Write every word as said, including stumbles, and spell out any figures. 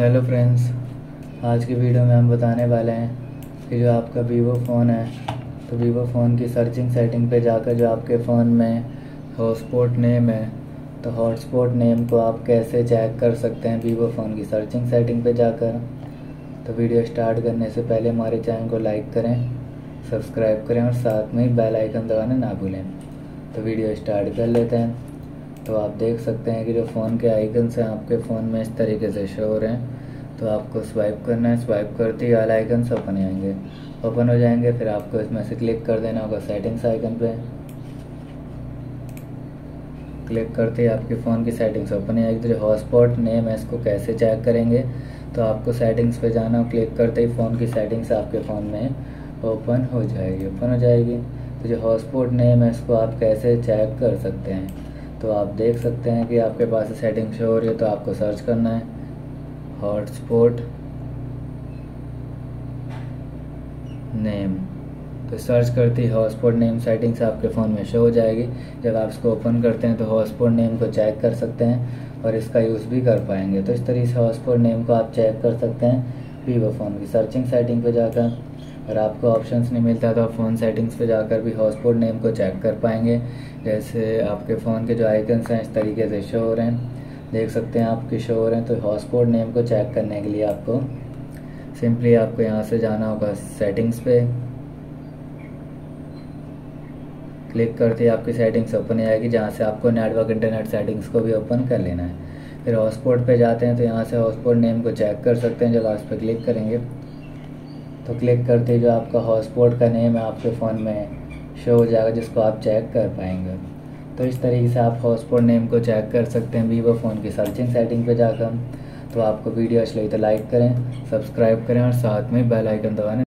Hello friends, आज की video में हम बताने वाले हैं कि जो आपका वीवो फ़ोन है तो वीवो फ़ोन की सर्चिंग सेटिंग पे जाकर जो आपके फ़ोन में हॉटस्पॉट नेम है तो हॉटस्पॉट नेम को आप कैसे चेक कर सकते हैं वीवो फ़ोन की सर्चिंग सेटिंग पे जाकर। तो वीडियो स्टार्ट करने से पहले हमारे चैनल को लाइक करें, सब्सक्राइब करें और साथ में बेल आइकन दबाना ना भूलें। तो वीडियो स्टार्ट कर लेते हैं। तो आप देख सकते हैं कि जो फ़ोन के आइकन्स हैं आपके फ़ोन में इस तरीके से शो हो रहे हैं। तो आपको स्वाइप करना है, स्वाइप करते ही ऑल आइकन्स ओपन हो जाएंगे ओपन हो जाएंगे फिर आपको इसमें से क्लिक कर देना होगा सेटिंग्स आइकन पे। क्लिक करते ही आपके फ़ोन की सेटिंग्स ओपन हो जाएगी। जो हॉटस्पॉट नेम है इसको कैसे चेक करेंगे तो आपको सेटिंग्स पे जाना हो। क्लिक करते ही फ़ोन की सेटिंग्स आपके फ़ोन में ओपन हो जाएगी ओपन हो जाएगी तो जो हॉटस्पॉट नेम है इसको आप कैसे चेक कर सकते हैं तो आप देख सकते हैं कि आपके पास सेटिंग शो हो रही है। तो आपको सर्च करना है हॉटस्पॉट नेम। तो सर्च करते ही हॉटस्पॉट नेम सेटिंग्स आपके फ़ोन में शो हो जाएगी। जब आप इसको ओपन करते हैं तो हॉटस्पॉट नेम को चेक कर सकते हैं और इसका यूज़ भी कर पाएंगे। तो इस तरीके से हॉटस्पॉट नेम को आप चेक कर सकते हैं वीवो फ़ोन की सर्चिंग सेटिंग पर जाकर। और आपको ऑप्शंस नहीं मिलता तो आप फ़ोन सेटिंग्स पे जाकर भी हॉटस्पॉट नेम को चेक कर पाएंगे। जैसे आपके फ़ोन के जो आइकन्स हैं इस तरीके से शो हो रहे हैं, देख सकते हैं आपके शो हो रहे हैं। तो हॉटस्पॉट नेम को चेक करने के लिए आपको सिंपली आपको यहाँ से जाना होगा सेटिंग्स पे। क्लिक करते ही आपकी सेटिंग्स ओपन हो जाएगी जहाँ से आपको नेटवर्क इंटरनेट सेटिंग्स को भी ओपन कर लेना है। फिर हॉटस्पॉट पे जाते हैं तो यहाँ से हॉटस्पॉट नेम को चेक कर सकते हैं। जब आप उस पर क्लिक करेंगे तो क्लिक करते ही जो आपका हॉटस्पॉट का नेम है आपके फ़ोन में शो हो जाएगा जिसको आप चेक कर पाएंगे। तो इस तरीके से आप हॉटस्पॉट नेम को चेक कर सकते हैं वीवो फ़ोन की सर्चिंग सेटिंग पे जाकर। तो आपको वीडियो अच्छी लगी तो लाइक करें, सब्सक्राइब करें और साथ में बेल आइकन दबाएं।